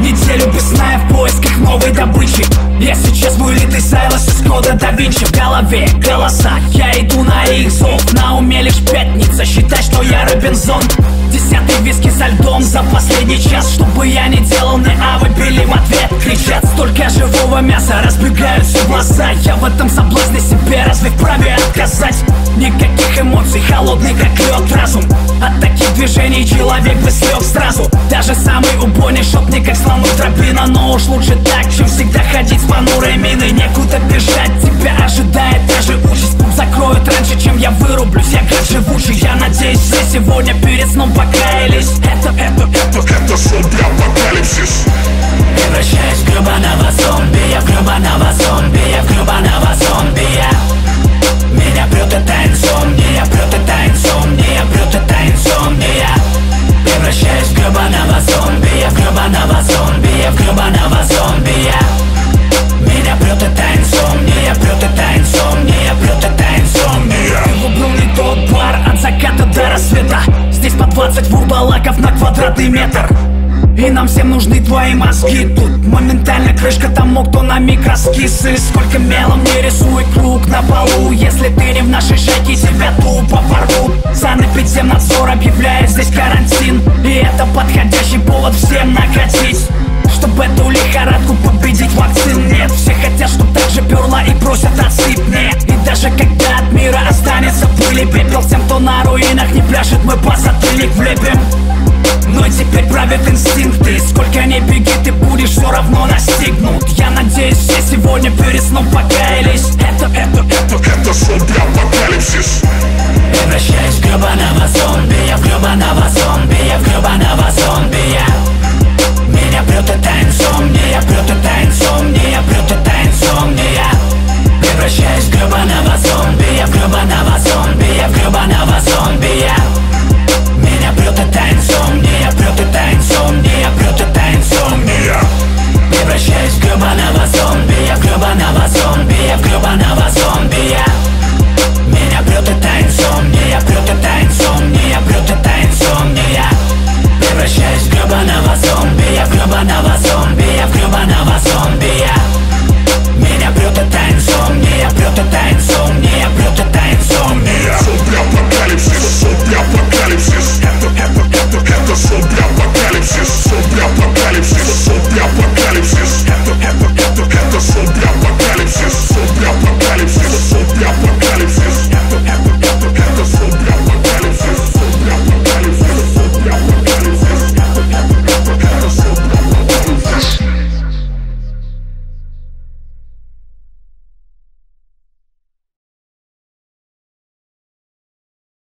Неделю без сна я в поисках новой добычи. Я сейчас мой литый Сайлос из кода да Винчи. В голове голоса, я иду на их зов. На уме лишь пятница, считай, что я Робинзон. Десятый виски со льдом за последний час. Чтобы я не делал, а вы били в ответ. Кричат, столько живого мяса, разбегаются глаза. Я в этом соблазне себе разве вправе отказать? Никаких эмоций, холодный как лед разум. От таких движений человек бы слег сразу. Даже самый убойный шот не как слону тропина. Но уж лучше так, чем всегда ходить с понурой миной. Некуда бежать, тебя ожидает даже участь. Клуб закроют раньше, чем я вырублюсь. Я как живучий, я надеюсь, все сегодня перед сном покаялись. Это зомби апокалипсис. Превращаюсь в гребаного зомби, я в гребаного зомби, я в гребаного зомби, я. Меня прёт от инсомния, прёт от инсомния, прёт от инсомния. Превращаюсь в гребаного зомби, я в гребаного зомби, я в гребаного зомби, я. Меня прёт от инсомния, прёт от инсомния, прёт от инсомния. Ты выбрал не тот бар, от заката до рассвета. Здесь по 20 вурдалаков на квадратный метр. И нам всем нужны твои мозги. Тут моментально крышка тому, кто на миг раскис. И сколько мелом не рисуй круг на полу. Если ты не в нашей шайке, тебя тупо порвут. Санэпидемнадзор объявляет здесь карантин. И это подходящий повод всем накатить. Чтобы эту лихорадку победить, вакцин нет. Все хотят, чтоб так же перла и просят отсыпь мне. И даже когда от мира останется пыль и пепел, тем, кто на руинах не пляшет, мы пасатыльник влепим. Но теперь правят инстинкты. Сколько не беги, ты будешь все равно настигнут. Я надеюсь, все сегодня перед сном покаялись. Это зомби апокалипсис. Превращаюсь в гребаного зомби, я в гребаного зомби, я в гребаного зомби, я. Меня прет от инсомния, прет от инсомния, прет от инсомния.